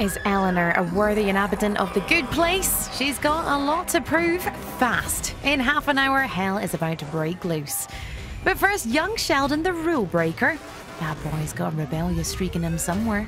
Is Eleanor a worthy inhabitant of the good place? She's got a lot to prove fast. In half an hour, hell is about to break loose. But first, young Sheldon, the rule breaker. That boy's got a rebellious streak in him somewhere.